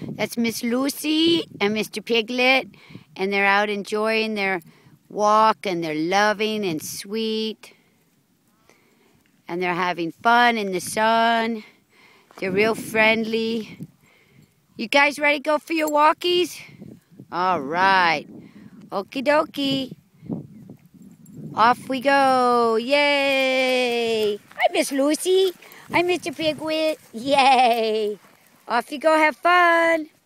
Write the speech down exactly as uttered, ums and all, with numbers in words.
That's Miss Lucy and Mister Piglet, and they're out enjoying their walk, and they're loving and sweet, and they're having fun in the sun. They're real friendly. You guys ready to go for your walkies? All right. Okie dokie. Off we go. Yay. Hi, Miss Lucy. Hi, Mister Piglet. Yay. Off you go. Have fun.